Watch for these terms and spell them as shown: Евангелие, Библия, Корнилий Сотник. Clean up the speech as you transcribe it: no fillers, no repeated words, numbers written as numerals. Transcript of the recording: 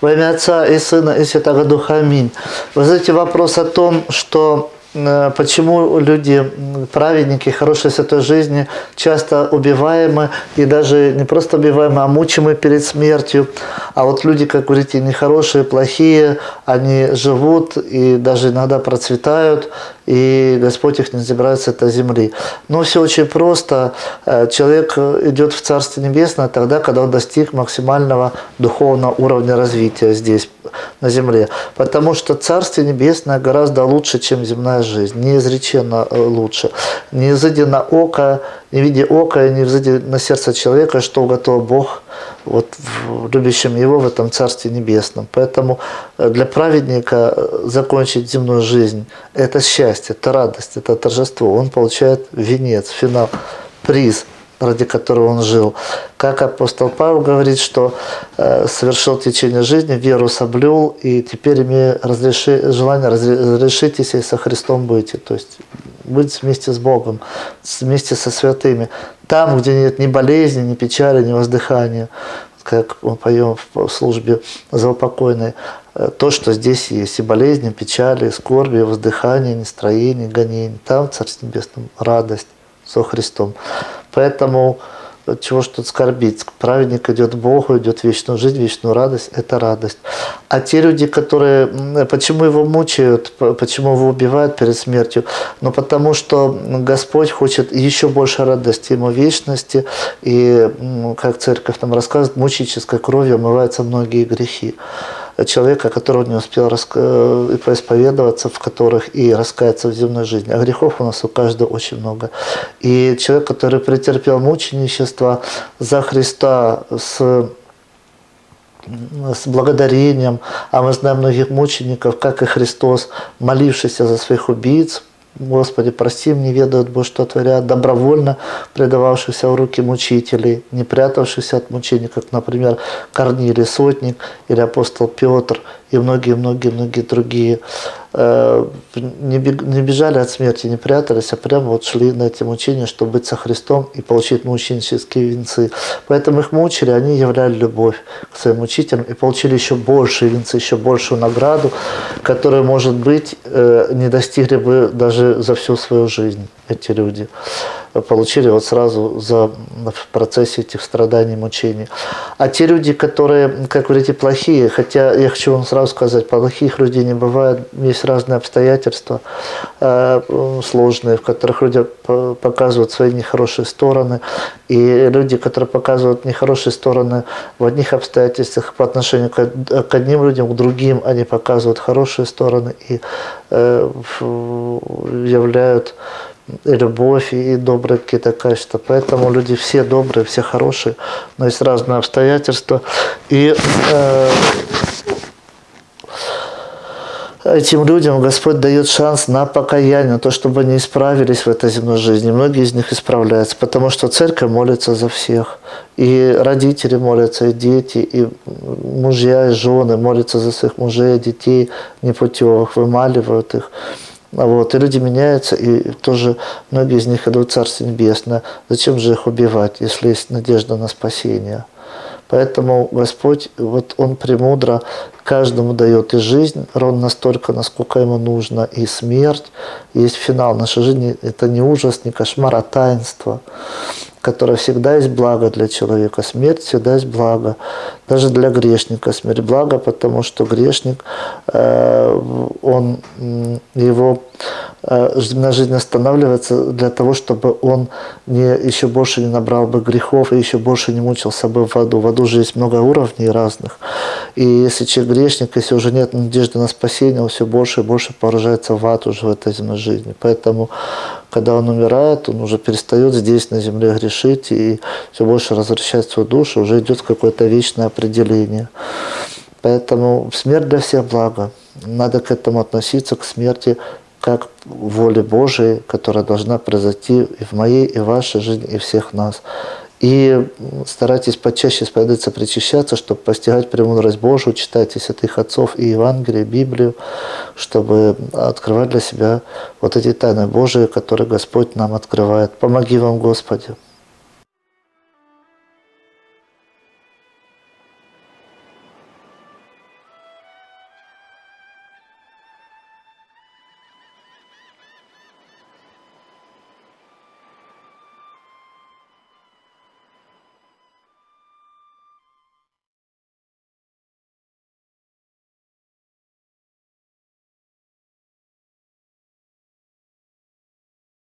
Во имя Отца и Сына и Святого Духа. Аминь. Вы знаете, вопрос о том, что почему люди, праведники, хорошие святой жизни, часто убиваемы, и даже не просто убиваемы, а мучимы перед смертью. А вот люди, как говорите, нехорошие, плохие, они живут и даже иногда процветают, и Господь их не забирает с этой земли. Но все очень просто. Человек идет в Царство Небесное тогда, когда он достиг максимального духовного уровня развития здесь, на земле. Потому что Царство Небесное гораздо лучше, чем земная жизнь. Неизреченно лучше. Не взойди на око, не видя ока и не взойди на сердце человека, что уготовил Бог вот в любящем его в этом Царстве Небесном. Поэтому для праведника закончить земную жизнь – это счастье, это радость, это торжество. Он получает венец, финал, приз, ради которого он жил. Как апостол Павел говорит, что совершил течение жизни, веру соблюл, и теперь имея желание разрешитесь и со Христом быть. То есть быть вместе с Богом, вместе со святыми. Там, где нет ни болезни, ни печали, ни воздыхания, как мы поем в службе заупокойной, то, что здесь есть, и болезни, и печали, и скорби, и воздыхание, и нестроение, и гонение. Там, в Царстве Небесном, радость со Христом. Поэтому чего ж тут скорбить? Праведник идет к Богу, идет в вечную жизнь, вечную радость. Это радость. А те люди, которые... Почему его мучают? Почему его убивают перед смертью? Ну, потому что Господь хочет еще больше радости, ему вечности. И, как церковь нам рассказывает, мученической кровью омываются многие грехи человека, которого не успел исповедоваться в которых и раскаяться в земной жизни. А грехов у нас у каждого очень много. И человек, который претерпел мученичество за Христа с благодарением, а мы знаем многих мучеников, как и Христос, молившийся за своих убийц, «Господи, прости, не ведают Бог, что творят», добровольно предававшихся в руки мучителей, не прятавшихся от мучений, как, например, Корнилий Сотник или апостол Петр и многие-многие-многие другие. Не бежали от смерти, не прятались, а прямо вот шли на эти мучения, чтобы быть со Христом и получить мученические венцы. Поэтому их мучили, они являли любовь к своим мучителям и получили еще большие венцы, еще большую награду, которую, может быть, не достигли бы даже за всю свою жизнь эти люди. Получили вот сразу в процессе этих страданий, мучений. А те люди, которые, как говорите, плохие, хотя я хочу вам сразу сказать, плохих людей не бывает, есть разные обстоятельства сложные, в которых люди показывают свои нехорошие стороны. И люди, которые показывают нехорошие стороны в одних обстоятельствах по отношению к одним людям, к другим, они показывают хорошие стороны и являют и любовь, и добрые какие-то качества. Поэтому люди все добрые, все хорошие, но есть разные обстоятельства. И этим людям Господь дает шанс на покаяние, то, чтобы они исправились в этой земной жизни. Многие из них исправляются, потому что церковь молится за всех. И родители молятся, и дети, и мужья, и жены молятся за своих мужей, детей непутевых, вымаливают их. Вот. И люди меняются, и тоже многие из них идут в Царство Небесное. Зачем же их убивать, если есть надежда на спасение? Поэтому Господь, вот Он премудро каждому дает и жизнь, ровно настолько, насколько ему нужно, и смерть, и есть финал. Наша жизнь – это не ужас, не кошмар, а таинство, которое всегда есть благо для человека. Смерть всегда есть благо. Даже для грешника смерть – благо, потому что грешник, его земная жизнь останавливается для того, чтобы он еще больше не набрал бы грехов и еще больше не мучился бы в аду. В аду же есть много уровней разных. И если человек грешник, если уже нет надежды на спасение, он все больше и больше поражается в ад уже в этой земной жизни. Поэтому, когда он умирает, он уже перестает здесь на земле грешить и все больше возвращает свою душу, уже идет какое-то вечное определение. Поэтому смерть для всех благо. Надо к этому относиться, к смерти, как к воле Божией, которая должна произойти и в моей, и в вашей жизни, и всех нас. И старайтесь почаще исповедаться, причащаться, чтобы постигать премудрость Божию, читайте святых отцов и Евангелие, и Библию, чтобы открывать для себя вот эти тайны Божии, которые Господь нам открывает. Помоги вам, Господи!